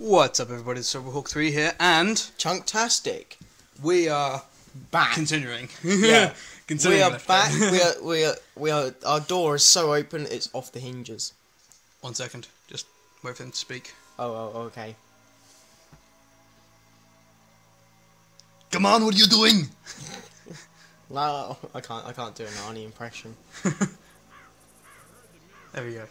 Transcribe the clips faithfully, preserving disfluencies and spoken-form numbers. What's up, everybody? It's SeverableHawk three here, and Chunktastic. We are back. Continuing. Yeah. Continuing. We are back. we are. We are. We are. Our door is so open, it's off the hinges. One second. Just wait for him to speak. Oh. Oh. Okay. Come on! What are you doing? No, I can't. I can't do an Arnie impression. There we go.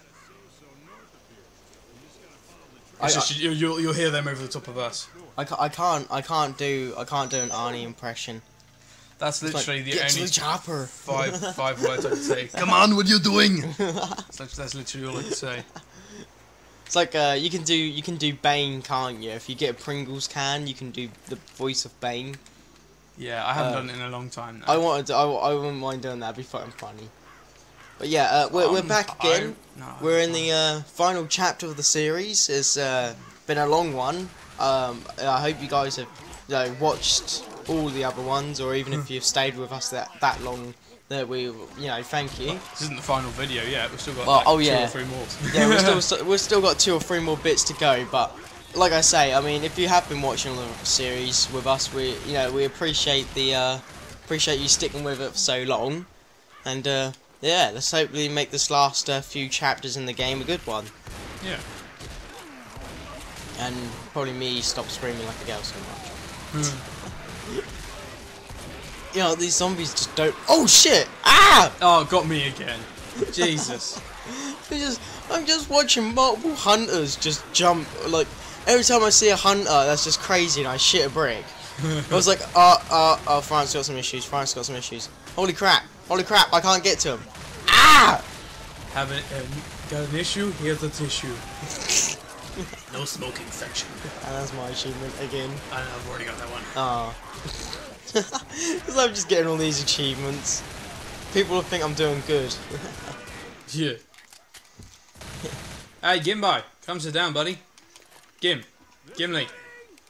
I, I, just, you, you'll, you'll hear them over the top of us. I can't. I can't. I can't do. I can't do an Arnie impression. That's literally like, the only the five five words I can say. Come on, what are you doing? So that's literally all I can say. It's like uh, you can do you can do Bane, can't you? If you get a Pringles can, you can do the voice of Bane. Yeah, I haven't um, done it in a long time. Though. I wanted. To, I I wouldn't mind doing that. It'd be fucking funny. But yeah, uh, we're, um, we're back again. I, no, we're in the uh, final chapter of the series. It's uh, been a long one. Um, I hope you guys have you know, watched all the other ones, or even if you've stayed with us that that long, that we you know thank you. Well, this isn't the final video yet. We've still got well, like, oh, two yeah. or three more. Yeah, we've still we've still got two or three more bits to go. But like I say, I mean, if you have been watching all the series with us, we you know we appreciate the uh, appreciate you sticking with it for so long, and. Uh, Yeah, let's hopefully make this last uh, few chapters in the game a good one. Yeah. And probably me stop screaming like a girl so much. Mm. You know, these zombies just don't... Oh, shit! Ah! Oh, got me again. Jesus. just, I'm just watching multiple hunters just jump. Like, every time I see a hunter, that's just crazy, and I shit a brick. I was like, oh, oh, oh, France got some issues, France got some issues. Holy crap. Holy crap, I can't get to him. Ah! Have an, um, got an issue? Here's a tissue. No smoking section. And that's my achievement again. I know, I've already got that one. Oh. Because I'm just getting all these achievements. People will think I'm doing good. Yeah. Hey, Gimby. Come sit down, buddy. Gim. Gimli.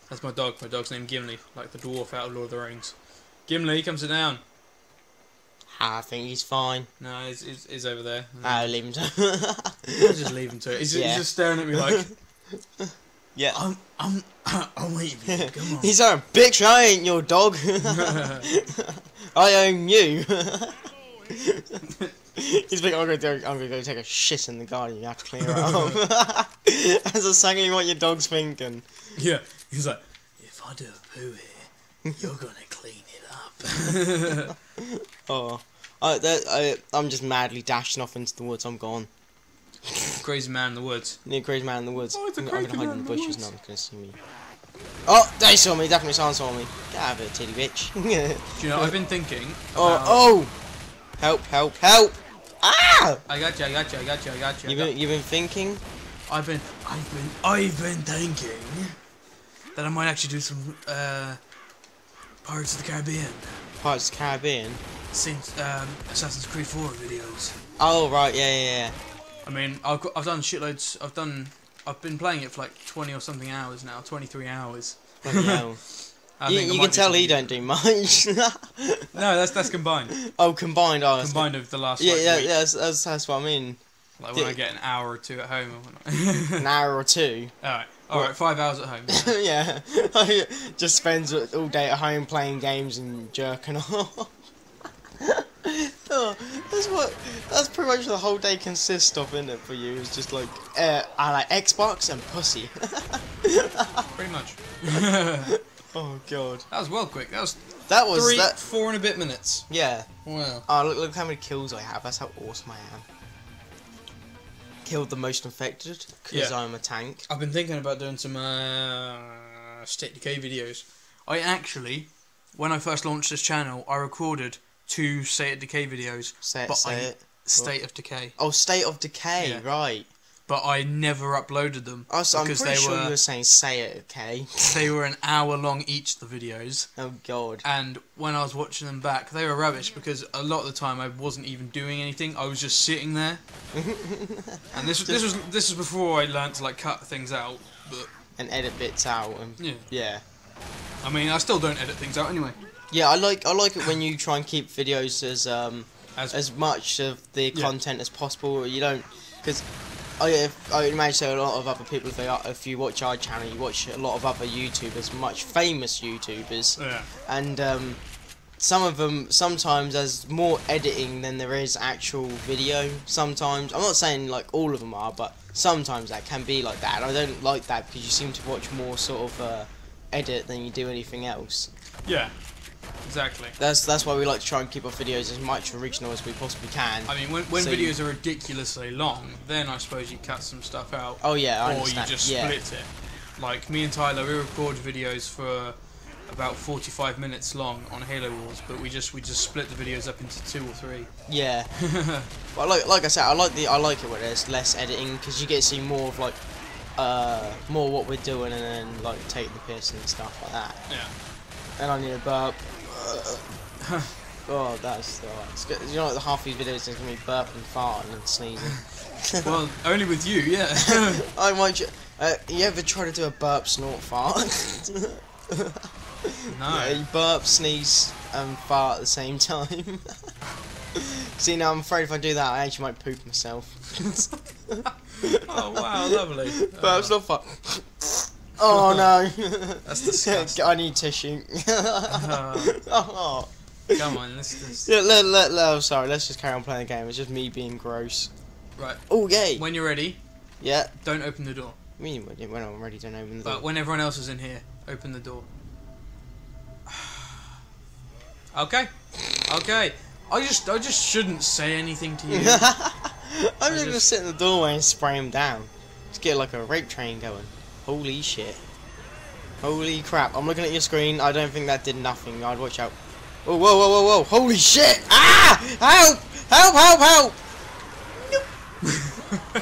That's my dog. My dog's named Gimli. Like the dwarf out of Lord of the Rings. Gimli, come sit down. I think he's fine. No, he's, he's, he's over there. I'll leave him to it. I'll just leave him to it. He's, yeah. he's just staring at me like... Yeah. I'm... I'm... I'll leave you. Come on. He's like, bitch, I ain't your dog. I own you. He's like, I'm gonna, do, I'm gonna go take a shit in the garden. You have to clear it up. That's exactly what your dog's thinking. Yeah. He's like, if I do a poo here, you're gonna clean it up. Oh. I, that, I, I'm just madly dashing off into the woods. I'm gone. Crazy man in the woods. Yeah, crazy man in the woods. Oh, it's a I'm, crazy I'm gonna hide in the bushes. No one's gonna see me. Oh, they saw me. Definitely someone saw me. Get out of it, titty bitch. Do you know? I've been thinking. About... Oh, oh! Help! Help! Help! Ah! I got you. I got you. I got you. I got you. You've been, you've been thinking. I've been. I've been. I've been thinking that I might actually do some uh, Pirates of the Caribbean. Pirates of the Caribbean. Since um, Assassin's Creed four videos. Oh right, yeah, yeah, yeah. I mean, I've got, I've done shitloads. I've done, I've been playing it for like twenty or something hours now, twenty-three hours. Hell. I you think you I can tell he don't do much. No, that's that's combined. Oh, combined. Oh, combined of the last. Yeah, like, yeah, week. yeah. That's, that's that's what I mean. Like when Did I get an hour or two at home. Or an hour or two. All right. All right, five hours at home. Yeah, just spends all day at home playing games and jerking off. Oh, that's what. That's pretty much the whole day consists of, isn't it? For you, it's just like uh, I like Xbox and pussy. Pretty much. Oh god. That was well quick. That was. That was three, that... four and a bit minutes. Yeah. Wow. Oh look! Look how many kills I have. That's how awesome I am. Killed the most infected because yeah. I'm a tank. I've been thinking about doing some uh, State of Decay videos. I actually, when I first launched this channel, I recorded two State of Decay videos. Say it, but say I, it. State of Decay. Oh, State of Decay, yeah. Right. But I never uploaded them. Oh, so I'm pretty they sure were, you were saying say it, okay? They were an hour long each, the videos. Oh, God. And when I was watching them back, they were rubbish because a lot of the time I wasn't even doing anything. I was just sitting there. And this, this was this was before I learned to like cut things out. But and edit bits out. And, yeah. Yeah. I mean, I still don't edit things out anyway. Yeah, I like I like it when you try and keep videos as um as, as much of the yeah. content as possible. You don't... Because I, I imagine a lot of other people, if, they are, if you watch our channel, you watch a lot of other YouTubers, much famous YouTubers, yeah. and um, some of them, sometimes there's more editing than there is actual video, sometimes. I'm not saying like all of them are, but sometimes that can be like that, and I don't like that because you seem to watch more sort of uh, edit than you do anything else. Yeah. Exactly. That's that's why we like to try and keep our videos as much original as we possibly can. I mean, when, when so videos are ridiculously long, then I suppose you cut some stuff out. Oh yeah, I understand. Or you just yeah. split it. Like me and Tyler, we record videos for about forty-five minutes long on Halo Wars, but we just we just split the videos up into two or three. Yeah. But like like I said, I like the I like it when there's less editing because you get to see more of like uh, more what we're doing and then like take the piss and stuff like that. Yeah. And I need a burp. Oh, that's that's good. You know, like the half these videos is gonna be burping, farting, and sneezing. Well, only with you, yeah. I might. Uh, you ever try to do a burp, snort, fart? No. Yeah, you burp, sneeze, and fart at the same time. See, now I'm afraid if I do that, I actually might poop myself. Oh wow, lovely. Burp, oh. snort, fart. Oh no! That's disgusting. I need tissue. uh, oh. Come on, let's just. Yeah, let, let, let, oh, sorry, let's just carry on playing the game. It's just me being gross. Right. Oh, yay! When you're ready. Yeah. Don't open the door. I mean, when I'm ready, don't open the but door. But when everyone else is in here, open the door. Okay. Okay. I just, I just shouldn't say anything to you. I'm just gonna sit in the doorway and spray him down. Just get like a rape train going. Holy shit. Holy crap. I'm looking at your screen. I don't think that did nothing. I'd watch out. Oh, whoa, whoa, whoa, whoa. Holy shit. Ah! Help! Help, help, help! Nope.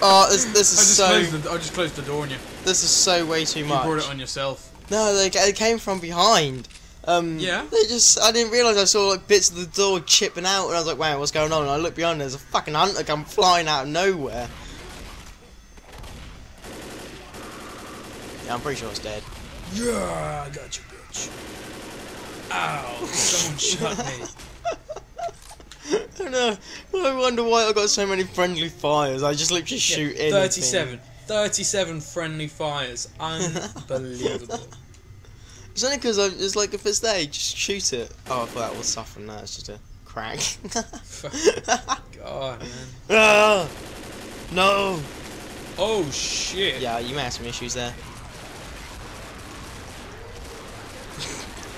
Oh, this, this is so... I just, so, the, I just closed the door on you. This is so way too much. You brought it on yourself. No, they, they came from behind. Um, yeah? They just... I didn't realise I saw like bits of the door chipping out, and I was like, wow, what's going on? And I looked behind, there's a fucking hunter come flying out of nowhere. Yeah, I'm pretty sure it's dead. Yeah, I got you, bitch. Ow, someone shot me. I don't know. I wonder why I got so many friendly fires. I just literally shoot yeah, thirty-seven. Anything. thirty-seven friendly fires. Unbelievable. It's only because I'm just like, if it's there, you just shoot it. Oh, I thought that was suffering. No, it's just a crack. God, man. Ah, no. Oh, shit. Yeah, you may have some issues there.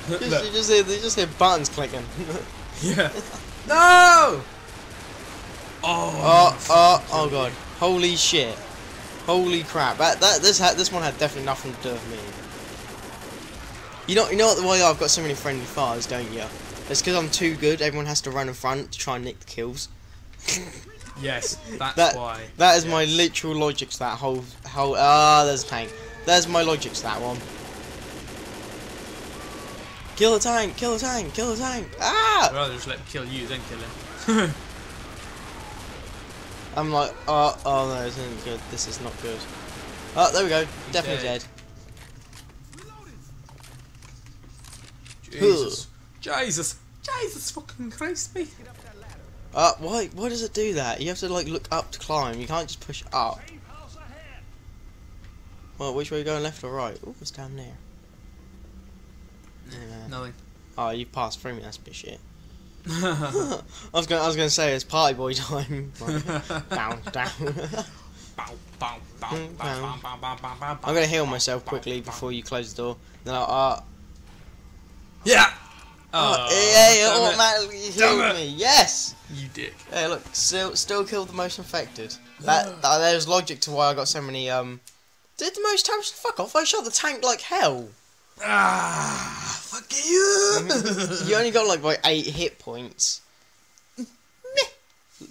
Just, you just hear, you just hear buttons clicking. Yeah. No! Oh. Oh, oh, oh God. Holy shit. Holy crap. That, that, this, ha this one had definitely nothing to do with me. You know, you know what, the way I've got so many friendly fires, don't you? It's because I'm too good. Everyone has to run in front to try and nick the kills. Yes, that's that, why. That is yes. my literal logic to that whole... whole ah, there's a tank. There's my logic to that one. Kill the tank, kill the tank, kill the tank. Ah! I'd rather just let him kill you than kill him. I'm like, oh, oh no, this isn't good. This is not good. Oh, there we go. He's definitely dead. dead. Jesus. Jesus. Jesus fucking Christ me. Uh, why, why does it do that? You have to like look up to climb. You can't just push up. Well, which way are you going, left or right? Oh, it's down there. Yeah. Nothing. Oh, you passed through me. That's a bit shit. I was gonna, I was gonna say it's party boy time. Like, down, down. I'm gonna heal myself quickly before you close the door. Then I'll. Uh... Yeah. Oh, yeah, oh, it automatically healed me. Yes. You dick. Hey, look, still, still killed the most infected. That, that there's logic to why I got so many. Um, did the most times? Fuck off! I shot the tank like hell. Ah, fuck you! You only got like like eight hit points.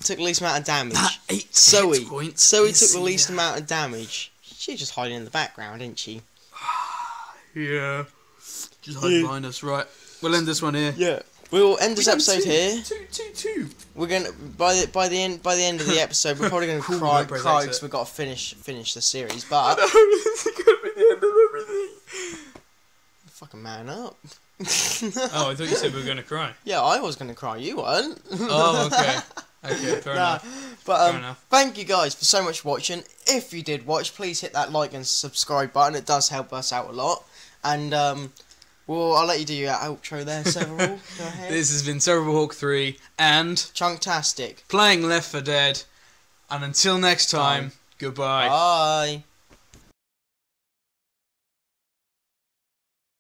Took the least amount of damage. That eight Zoe. hit points. Zoe took the least yeah. amount of damage. She was just hiding in the background, didn't she? Yeah. Just hiding yeah. behind us, right? We'll end this one here. Yeah. We'll end this we episode two, here. Two, two, two. We're gonna by the by the end by the end of the episode we're probably gonna cool, cry because we've got to finish finish the series. But no, this is gonna be the end of everything. Fucking man up. Oh, I thought you said we were gonna cry. Yeah, I was gonna cry. You weren't. Oh, okay. Okay, fair nah, enough. But um, thank you guys for so much for watching. If you did watch, please hit that like and subscribe button. It does help us out a lot. And um, well, I'll let you do your outro there, Several. Go ahead. This has been Severable Hawk three and Chunktastic playing Left four Dead. And until next time, Bye. Goodbye. Bye.